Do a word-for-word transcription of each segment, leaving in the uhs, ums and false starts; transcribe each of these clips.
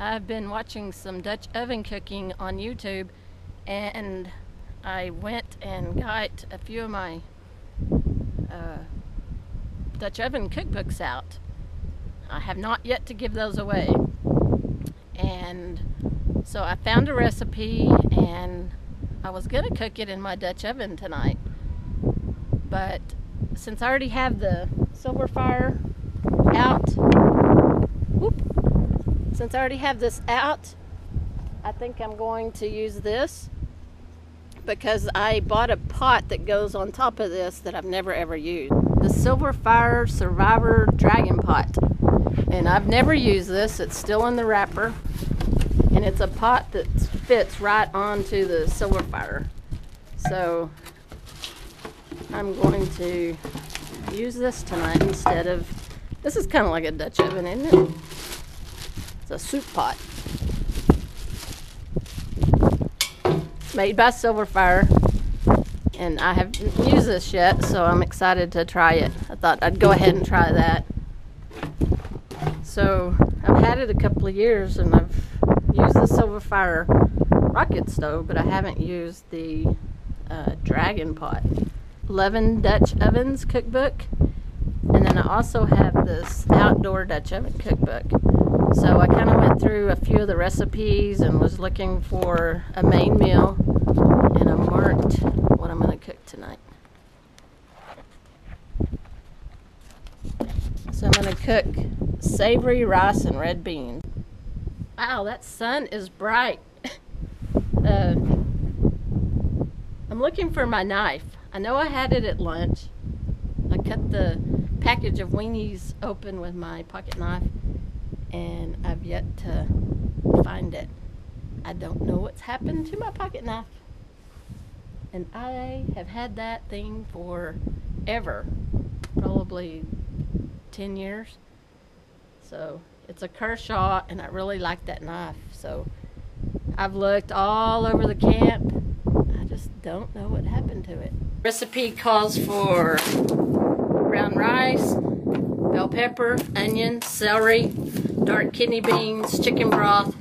I've been watching some Dutch oven cooking on YouTube, and I went and got a few of my uh, Dutch oven cookbooks out. I have not yet to give those away. And so I found a recipe, and I was going to cook it in my Dutch oven tonight. But since I already have the SilverFire out, whoop, since I already have this out, I think I'm going to use this, because I bought a pot that goes on top of this that I've never ever used. The SilverFire Survivor Dragon Pot. And I've never used this. It's still in the wrapper. And it's a pot that fits right onto the SilverFire. So I'm going to use this tonight instead of... This is kind of like a Dutch oven, isn't it? It's a soup pot. It's made by SilverFire. And I haven't used this yet, so I'm excited to try it. I thought I'd go ahead and try that. So I've had it a couple of years, and I've used the SilverFire rocket stove, but I haven't used the uh, dragon pot. eleven Dutch Ovens cookbook, and then I also have this outdoor Dutch oven cookbook. So I kind of went through a few of the recipes and was looking for a main meal, and I marked what I'm going to cook tonight. So I'm going to cook savory rice and red beans. Wow, that sun is bright. uh, I'm looking for my knife. I know I had it at lunch. I cut the package of weenies open with my pocket knife, and I've yet to find it. I don't know what's happened to my pocket knife. And I have had that thing for ever, probably ten years. So it's a Kershaw, and I really like that knife. So I've looked all over the camp. I just don't know what happened to it. Recipe calls for brown rice, bell pepper, onion, celery, dark kidney beans, chicken broth.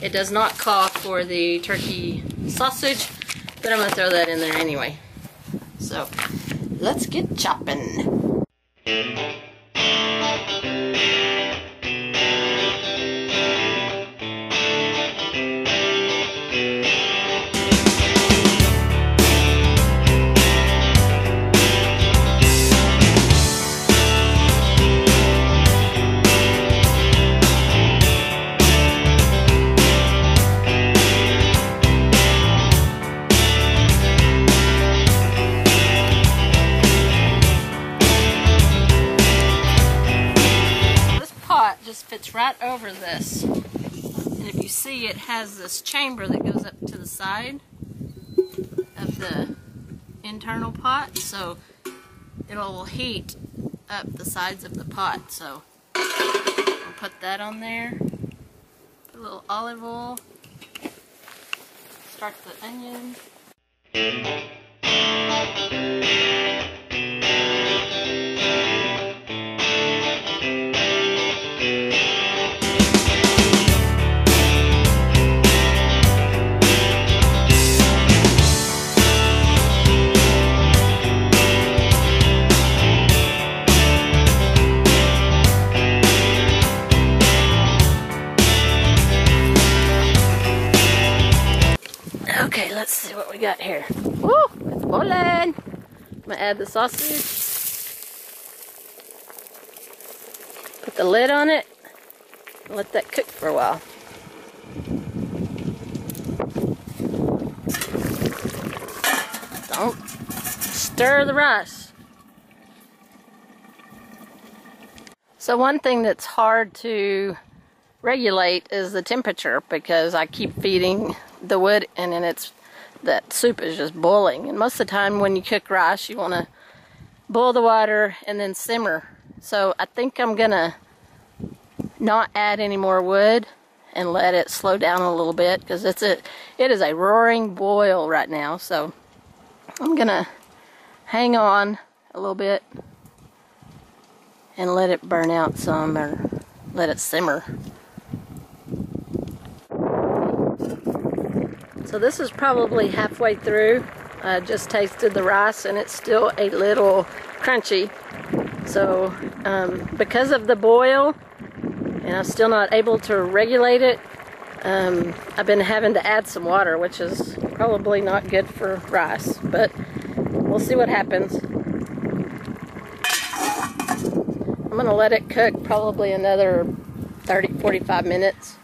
It does not call for the turkey sausage, but I'm going to throw that in there anyway. So let's get chopping. Fits right over this, and if you see, it has this chamber that goes up to the side of the internal pot, so it'll heat up the sides of the pot. So I'll put that on there, put a little olive oil, start the onion. Okay, let's see what we got here. Woo! It's boiling! I'm gonna add the sausage. Put the lid on it and let that cook for a while. Don't stir the rice. So one thing that's hard to regulate is the temperature, because I keep feeding the wood, and then it's that soup is just boiling. And most of the time when you cook rice, you want to boil the water and then simmer. So I think I'm gonna not add any more wood and let it slow down a little bit, because it's a it is a roaring boil right now. So I'm gonna hang on a little bit and let it burn out some, or let it simmer. So this is probably halfway through. I just tasted the rice and it's still a little crunchy. So um, because of the boil, and I'm still not able to regulate it, um, I've been having to add some water, which is probably not good for rice, but we'll see what happens. I'm gonna let it cook probably another thirty, forty-five minutes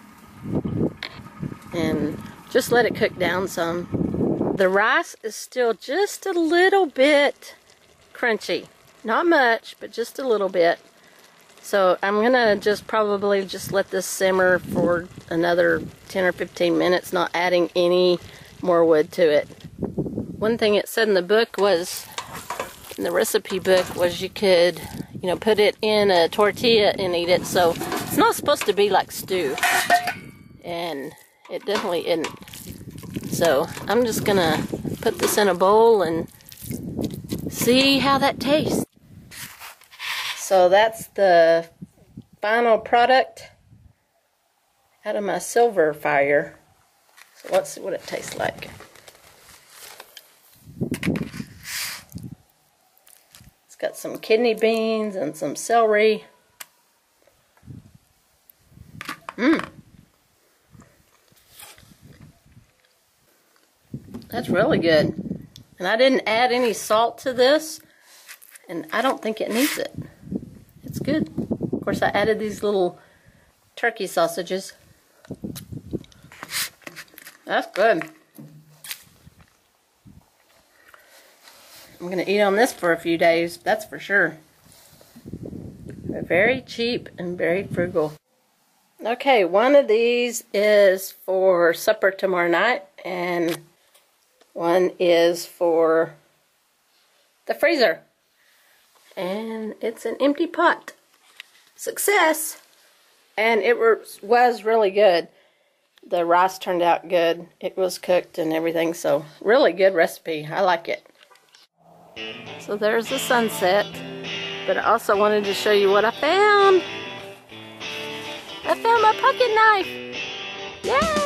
and just let it cook down some. The rice is still just a little bit crunchy. Not much, but just a little bit. So I'm gonna just probably just let this simmer for another ten or fifteen minutes, not adding any more wood to it. One thing it said in the book was, in the recipe book, was you could, you know, put it in a tortilla and eat it. So it's not supposed to be like stew. And it definitely isn't. So I'm just gonna put this in a bowl and see how that tastes. So that's the final product out of my SilverFire. So let's see what it tastes like. It's got some kidney beans and some celery. Mmm. That's really good. And I didn't add any salt to this, and I don't think it needs it. It's good. Of course, I added these little turkey sausages. That's good. I'm gonna eat on this for a few days, that's for sure. They're very cheap and very frugal. Okay, one of these is for supper tomorrow night, and one is for the freezer. And it's an empty pot. Success! And it was really good. The rice turned out good. It was cooked and everything, so really good recipe. I like it. So there's the sunset, but I also wanted to show you what I found. I found my pocket knife! Yay!